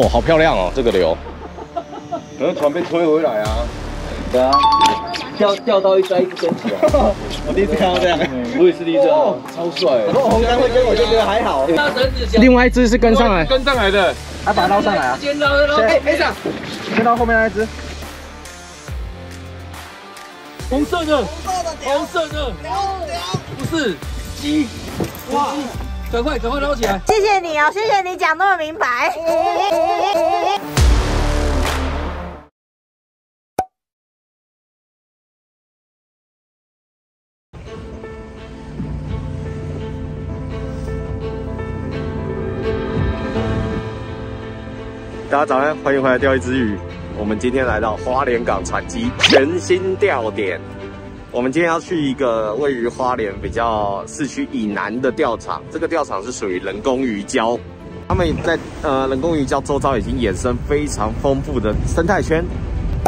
哦，好漂亮哦，这个流。可能船被推回来啊。对啊，钓到一只一根起来。我第一次看到这样，我也是第一次，超帅。我红单会跟我就觉得还好。另外一只是跟上来，跟上来的，还把它捞上来啊。先捞，哎，上，先捞后面那一只。 红色的，红色的，不是鸡，哇！赶快捞起来！谢谢你哦，谢谢你讲那么明白。大家早安，欢迎回来钓一只鱼。 我们今天来到花莲港船基全新钓点，我们今天要去一个位于花莲比较市区以南的钓场，这个钓场是属于人工鱼礁，他们在人工鱼礁周遭已经衍生非常丰富的生态圈，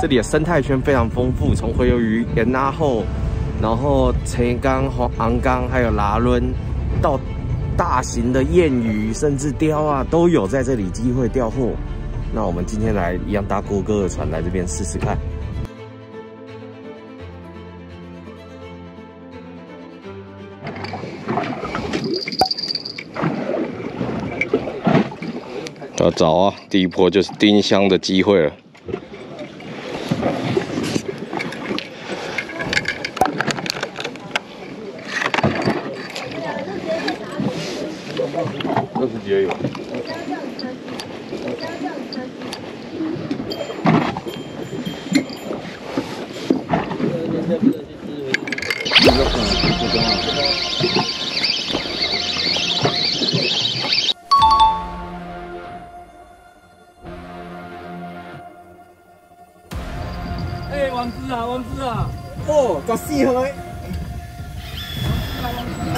这里的生态圈非常丰富，从洄游鱼、盐拉后，然后青缸、黄缸还有拉轮，到大型的燕鱼甚至鲷啊都有在这里机会钓获。 那我们今天来一样搭郭哥的船来这边试试看。要找啊，第一波就是丁香的机会了。20几也有。 王子啊！哦，14岁。王子啊！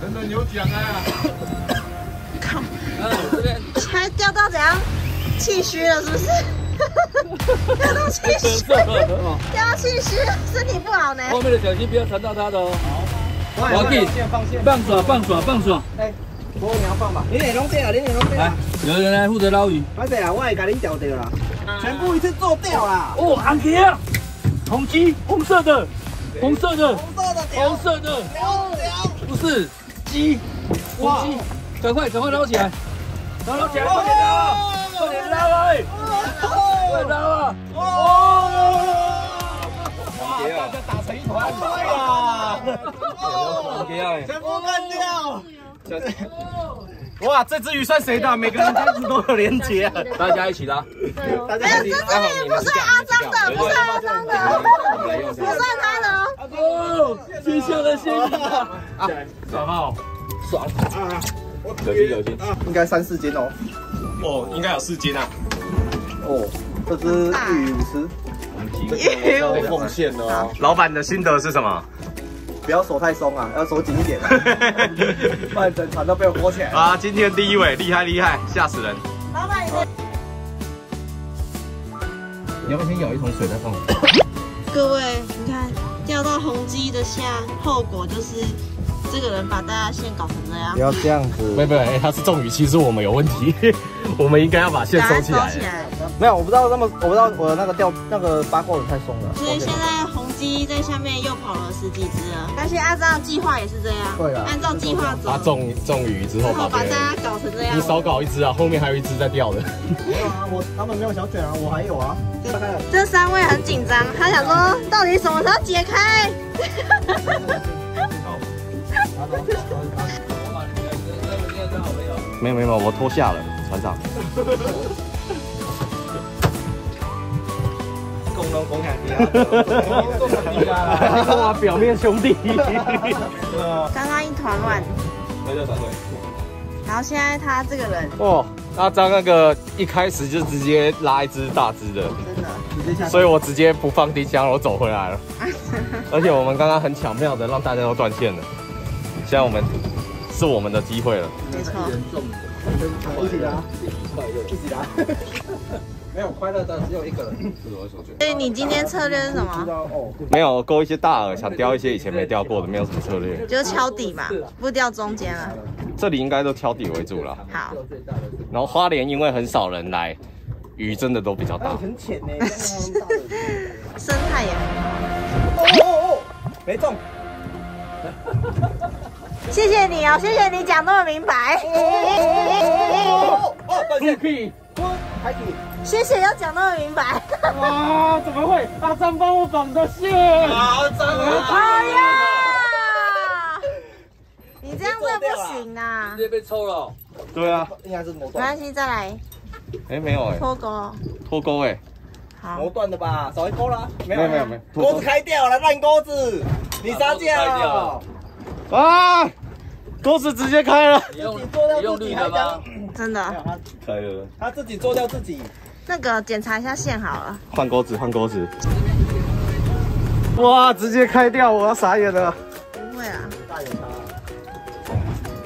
等等有奖啊！靠！这边还钓到怎样？气虚了是不是？钓到气虚，钓到气虚，身体不好呢。后面的小心不要缠到它的哦。好。王弟，放爽！哎，我你要放吧。你得弄掉，来，有人来负责捞鱼。阿姐啊，我会给你钓到啦。 全部一次做掉啦！哦，红鸡啊，红鸡，红色的，不是鸡，哇！赶快捞起来，捞起来，快点捞啊！哇！大家打成一团，哇！全部干掉！ 哇，这只鱼算谁的？每个人这只都有连结、啊，大家一起拉。对哦，没有，这只鱼不算阿张的，不算他的哦。阿公，谢谢了，谢谢了。啊，爽哦，爽啊！有斤，应该3、4斤哦。哦，应该有4斤啊。哦，这只鱼50。我们奉献哦。老板的心得是什么？ 不要手太松啊，要手紧一点、啊，不然整船都被我摸起来了。啊，今天第一尾厉害，吓死人！老板，你要不要先舀一桶水再放？各位，你看钓到红鸡的虾，后果就是这个人把大家线搞成这样。不要这样子，没有，哎，他是重语气，是我们有问题，我们应该要把线收起来。没有，我不知道我那个钓那个八卦的太松了。所以现在。 鸡在下面又跑了10几只了，但是按照计划也是这样。对啊，按照计划走。他中鱼之后把大家搞成这样。你少搞一只啊，后面还有一只在钓的。没有啊，他们没有小卷啊，我还有啊。这3位很紧张，他想说到底什么时候解开？没有，我脱下了，船长。哇，表面兄弟！刚刚一团乱。然后现在他这个人，哦，阿张那个一开始就直接拉一只大只的，真的，所以我直接不放丁香，我走回来了。而且我们刚刚很巧妙的让大家都断线了，现在我们是我们的机会了。没错。一起拉，没有快乐的只有一个人，所以你今天策略是什么？没有勾一些大饵，想钓一些以前没钓过的，没有什么策略，就是敲底嘛，不钓中间了。这里应该都挑底为主了。好。然后花莲因为很少人来，鱼真的都比较大。很浅呢，生态也很好。哦哦哦，没中。谢谢你哦，谢谢你讲那么明白。哦，对对。 谢谢，要讲那么明白。哇，怎么会？阿张帮我绑的线。阿张啊！哎呀，你这样子不行啊！直接被抽了。对啊，应该是磨断。没关系，再来。哎，没有哎。脱钩。脱钩哎。好。磨断的吧，少一钩啦。没有。钩子开掉了，烂钩子。你杀价了。啊！钩子直接开了。你用绿的吗？ 真的，可以了。他自己做掉自己。那个检查一下线好了。换钩子。哇，直接开掉，我要傻眼了。不会啊，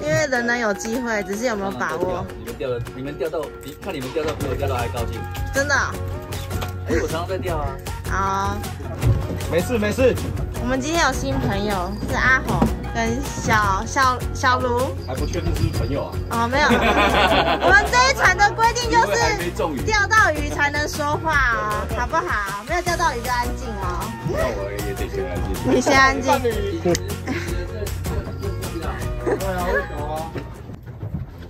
因为人人有机会，只是有没有把握。你们钓到，看你们钓到比我钓到还高兴。真的？哎，我常常在钓啊。好。没事。我们今天有新朋友，是阿红。 跟小卢还不确定是不是朋友啊？哦，没有，我们这一船的规定就是钓到鱼才能说话哦，好不好？没有钓到鱼就安静哦。那我也得先安静。你先安静。对啊，为什么？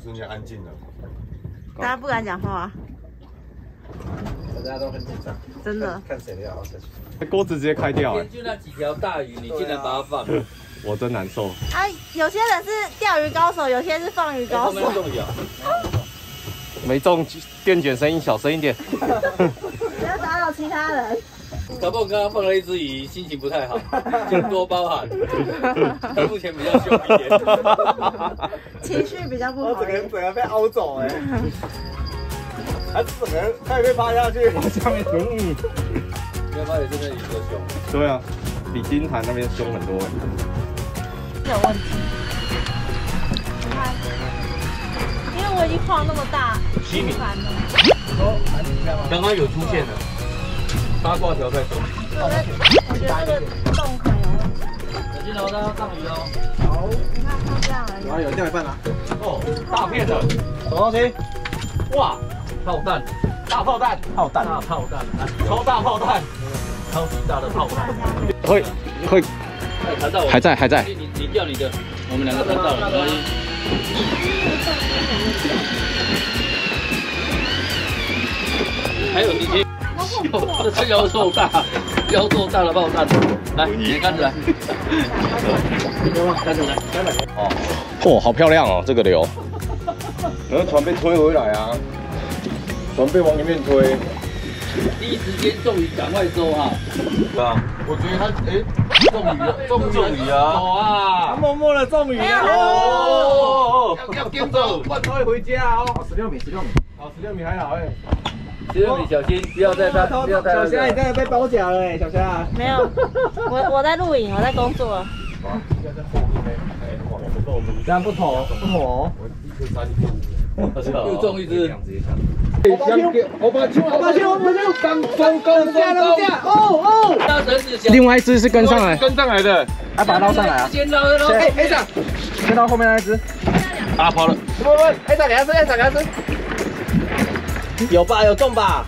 瞬间安静了。大家不敢讲话。大家都很紧张。真的。看谁比较好下去。钩子直接开掉。就那几条大鱼，你竟然把它放。 我真难受。哎、啊，有些人是钓鱼高手，有些是放鱼高手。欸、中啊、没中，电卷声音小声一点。不要打扰其他人。小梦刚刚放了一只鱼，心情不太好，请多包涵。他目前比较凶一点，情绪比较不好。我整个人被凹走哎、欸，还整个人差点被趴下去，下面有鱼。要不然也是那鱼多凶。对啊，比金潭那边凶很多、欸。 有问题，你看，因为我已经晃那么大，七米了。刚刚有出现的，八卦条在走。我觉得这个洞很有问题。小心哦，大家上鱼哦。好，你看它这样而已。啊，有钓一半啊。哦，大片的，什么东西？哇，炮弹，大炮弹，炮弹，大炮弹，超大炮弹，超级大的炮弹。会。 还在。你钓你的，我们两个看到了。还有你，这是腰瘦大的爆炸，来，你看着来。看着来。哦，好漂亮哦，这个流。然后船被推回来啊，船被往里面推。 第一时间中鱼，赶快收哈！对啊，我觉得他中鱼啊！好啊，他默默的中鱼哦！要跟着，万推回家哦！16米，好，16米还好哎，16米小心，不要再。小虾，你刚才被包夹了哎，小虾。没有，我在录影，我在工作。这样不妥。 又中一只，我把球，刚下，哦，另外一只是跟上来的，还把它捞上来啊，先捞，先捞后面那只，啊跑了，不，给它吃，有中吧，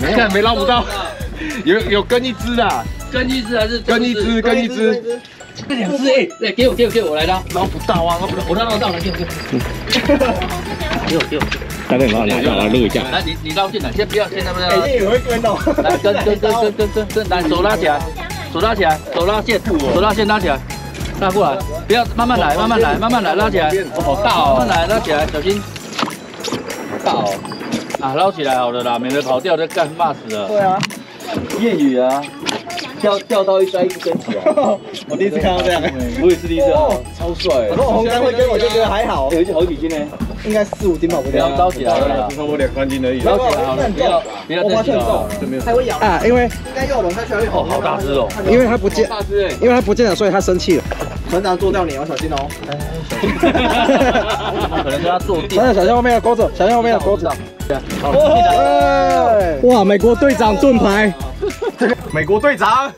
没看没捞不到，有跟一只。 这两只哎，来给我，我来捞，捞不到啊，我捞到了，给我。大哥，你来录一下。来，你捞进来，先不要。哎，你也会跟哦。来，跟，来，手拉线拉起来，拉过来，不要，慢慢来，拉起来。好大哦，慢慢来，拉起来，小心。大哦，啊，捞起来好了啦，免得跑掉再干骂死了。对啊，谚语啊。 钓到一摔一身起来，我第一次看到这样，我也是第一次，超帅。如果红干会跟我就觉得还好，有一好几斤呢，应该4、5斤吧，我不要捞起来了，你看我2公斤而已。捞起来好了，不要再钓了，还会咬啊，因为应该要龙才会哦，好大只哦，因为它不见，因为它不见了，所以它生气了。船长做掉你，要小心哦。可能跟他坐定。船长小心后面的钩子，小心后面的钩子。哇，美国队长盾牌。 美国队长，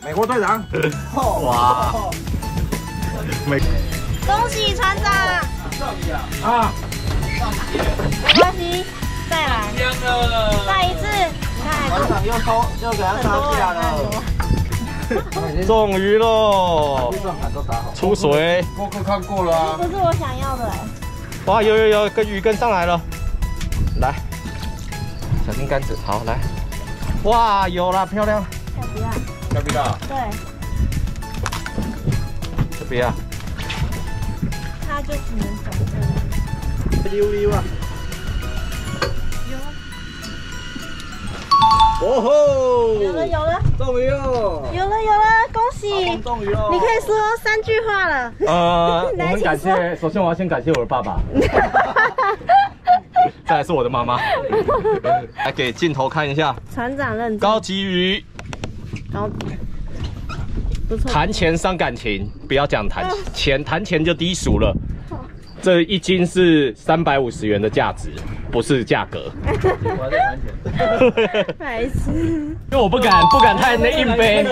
哇！恭喜船长！啊！没关系，再来。再一次，你看。船长又偷，又给他抄下了。中鱼喽！出水。过去看过了啊。这不是我想要的。哇，有，跟鱼跟上来了。来，小心杆子。好，来。哇，有了，漂亮。小皮啊。小皮啊。对。 别啊！他就只能走这里。溜溜啊！有啊！哦吼！有了！终于哦！有了！恭喜！终于哦！你可以说3句话了。我们感谢，首先我要先感谢我的爸爸，再来是我的妈妈。来给镜头看一下。船长认真。高级鱼。高。 谈钱伤感情，不要讲谈钱，谈钱就低俗了。这一斤是350元的价值，不是价格。我还在谈钱，白痴。因为我不敢太那硬背，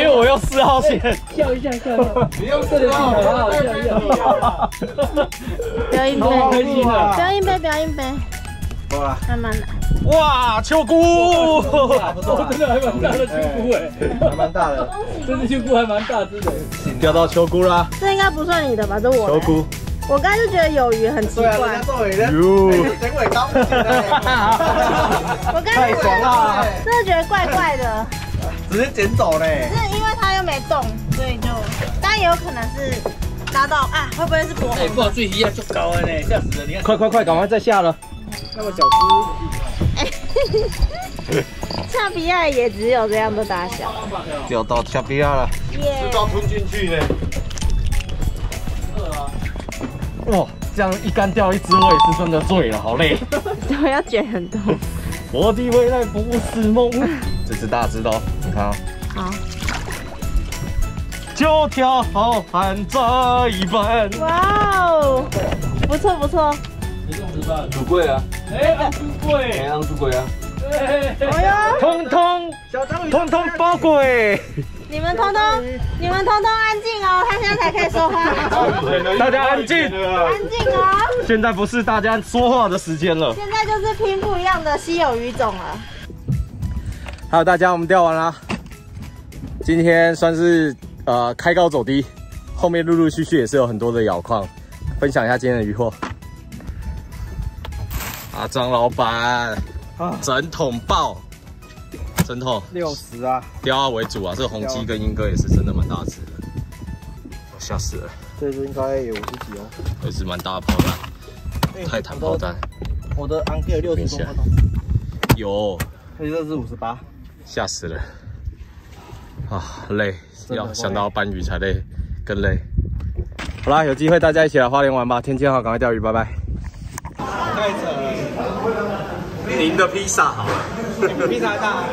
因为我用4号线。笑一下，笑一下。你用4号，不要硬背，不要硬背，不要硬背。好了，慢慢来。 哇，秋菇！我真的还蛮大的秋菇哎，还蛮大的，这只秋菇还蛮大只的，钓到秋菇啦！这应该不算你的吧？这我秋菇，我刚才就觉得有鱼很奇怪，整尾刀，我刚才真的觉得怪怪的，直接捡走嘞，是因为它又没动，所以就，但也有可能是拉到啊，会不会是薄？哎，不好注意啊，就高了嘞，吓死了！你看，快，赶快再下了，那么小只。 恰比亚也只有这样的大小，钓到恰比亚了，这刀吞进去呢。哇，这样一竿钓一只，我也是真的醉了，好累。我要卷很多。我的未来不是梦。这只大只的，你看啊。好。九条好汉在奔。哇哦，不错。 主柜啊！哎，主柜啊！哎，通通包柜！你们通通安静哦，他现在才可以说话。大家安静，安静哦！现在不是大家说话的时间了，现在就是拼不一样的稀有鱼种了。好，大家我们钓完啦，今天算是开高走低，后面陆续也是有很多的咬矿，分享一下今天的渔获。 啊，张老板，整桶爆，整桶60啊，钓二为主啊，这红鸡跟英哥也是真的蛮大只的，我吓死了。这只应该有50几哦，也是蛮大的炮弹，泰坦炮弹。我的安克60公分，有，这只58，吓死了。啊，累，要想到搬鱼才累，更累。好啦，有机会大家一起来花莲玩吧，天气好，赶快钓鱼，拜拜。 太扯了！您的披萨好了，你的披萨大。